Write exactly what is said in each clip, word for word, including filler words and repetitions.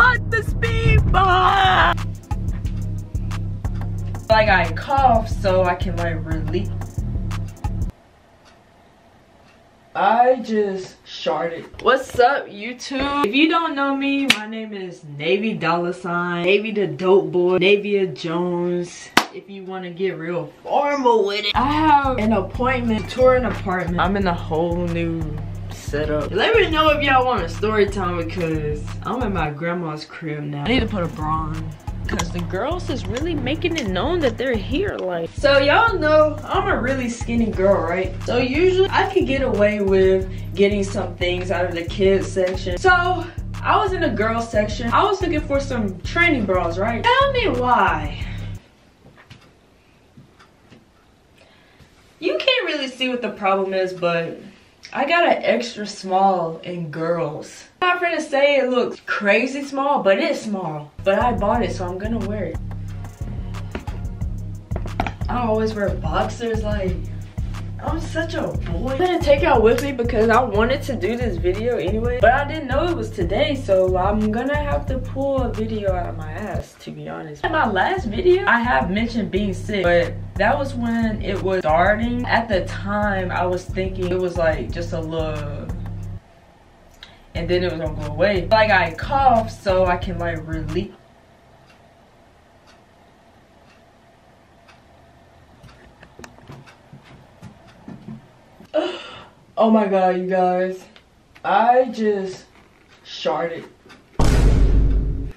but the speed bump. Like I cough so I can like release. I just sharted. What's up, YouTube? If you don't know me, my name is Navy Dollar Sign, Navy the Dope Boy, Navia Jones. If you want to get real formal with it, I have an appointment, tour an apartment. I'm in a whole new setup. Let me know if y'all want a story time because I'm in my grandma's crib now. I need to put a bra on. Because the girls is really making it known that they're here, like. So y'all know I'm a really skinny girl, right? So usually I could get away with getting some things out of the kids section. So I was in the girls section. I was looking for some training bras, right? Tell me why. You can't really see what the problem is, but I got an extra small in girls. My friends say it looks crazy small, but it's small. But I bought it, so I'm gonna wear it. I always wear boxers, like, I'm such a boy. I didn't take y'all with me because I wanted to do this video anyway, but I didn't know it was today, so I'm gonna have to pull a video out of my ass, to be honest. In my last video, I have mentioned being sick, but that was when it was starting. At the time, I was thinking it was like just a little, and then it was gonna go away. Like I cough so I can like release. Oh my god, you guys, I just sharted.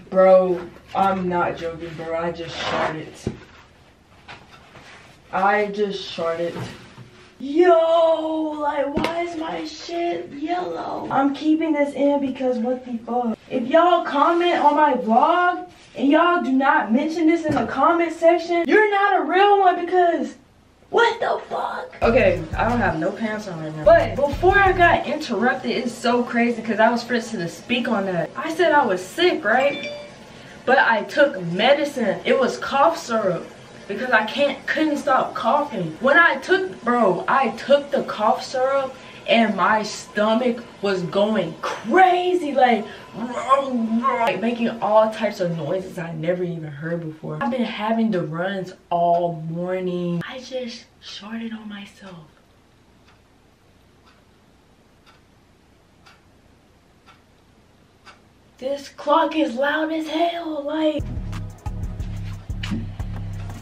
Bro, I'm not joking, bro, I just sharted. I just sharted. Yo, like, why is my shit yellow? I'm keeping this in because what the fuck? If y'all comment on my vlog and y'all do not mention this in the comment section, you're not a real one because what the fuck? Okay, I don't have no pants on right now. But before I got interrupted, it's so crazy because I was first to speak on that. I said I was sick, right? But I took medicine. It was cough syrup because I can't, couldn't stop coughing. When I took, bro, I took the cough syrup and my stomach was going crazy, like, like making all types of noises I never even heard before. I've been having the runs all morning. I just sharted on myself. This clock is loud as hell, like.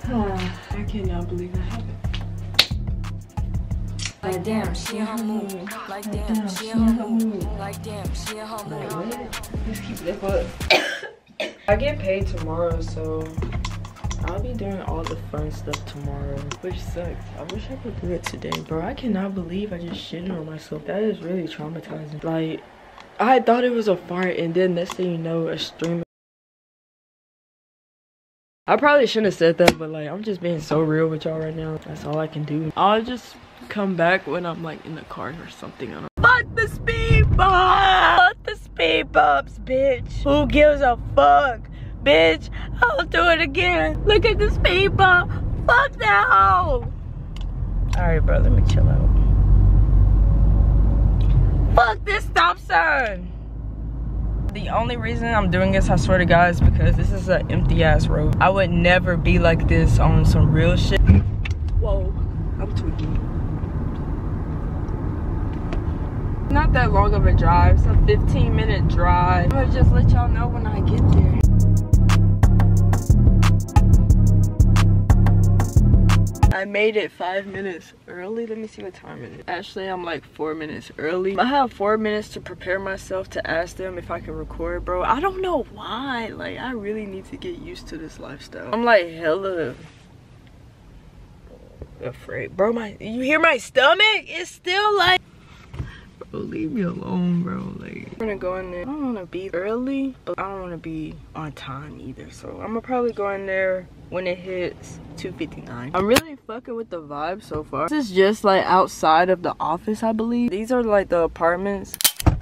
Huh, I cannot believe that happened. Like damn, she in her mood. Like damn, she in her mood. Like damn, she in her mood. Just keep it up. I get paid tomorrow, so I'll be doing all the fun stuff tomorrow, which sucks. I wish I could do it today, bro. I cannot believe I just shitted on myself. That is really traumatizing. Like, I thought it was a fart, and then next thing you know, a stream. I probably shouldn't have said that, but like, I'm just being so real with y'all right now. That's all I can do. I'll just come back when I'm like in the car or something. I don't Fuck the speed bumps! Fuck the speed bumps, bitch! Who gives a fuck, bitch? I'll do it again. Look at the speed bump! Fuck that hoe! Alright, bro, let me chill out. Fuck this stop sign! The only reason I'm doing this, I swear to God, is because this is an empty ass road. I would never be like this on some real shit. Whoa, I'm tweaking. Not that long of a drive, it's a fifteen minute drive. I'll just let y'all know when I get there. I made it five minutes early. Let me see what time it is. Actually, I'm like four minutes early. I have four minutes to prepare myself to ask them if I can record, bro. I don't know why. Like, I really need to get used to this lifestyle. I'm like hella afraid. Bro, my, you hear my stomach? It's still like. Bro, leave me alone, bro. Like, I'm gonna go in there. I don't wanna be early, but I don't wanna be on time either. So I'm gonna probably go in there when it hits two fifty-nine. I'm really fucking with the vibe so far. This is just like outside of the office, I believe. These are like the apartments.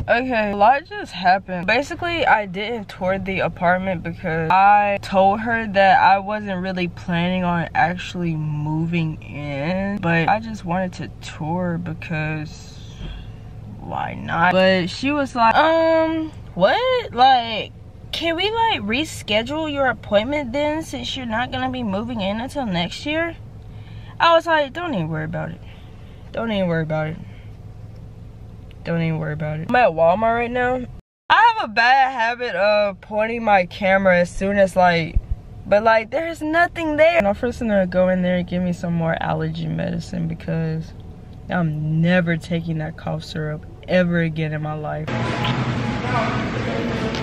Okay, a lot just happened. Basically, I didn't tour the apartment because I told her that I wasn't really planning on actually moving in, but I just wanted to tour because why not? But she was like, um, what? Like, Can we like reschedule your appointment then, since you're not gonna be moving in until next year? I was like, don't even worry about it. Don't even worry about it. Don't even worry about it. I'm at Walmart right now. I have a bad habit of pointing my camera as soon as like, but like there's nothing there. I'm first gonna go in there and give me some more allergy medicine, because I'm never taking that cough syrup ever again in my life.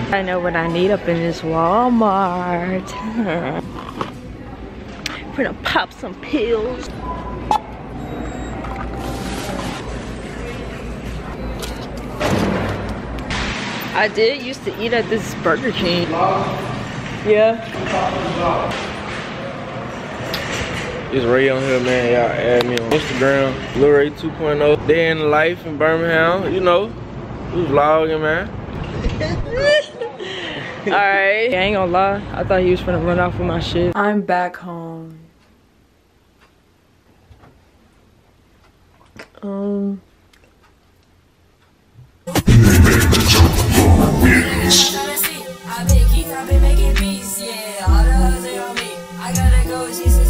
I know what I need up in this Walmart. I'm gonna pop some pills. I did used to eat at this Burger King. Yeah. It's Ray on here, man. Y'all add me on Instagram. Lil Ray two point oh. Day in life in Birmingham. You know, we vlogging, man. Alright. I ain't gonna lie, I thought he was finna run off with my shit. I'm back home. Um. I been making peace, yeah. All the hugs are on me. I gotta go, Jesus.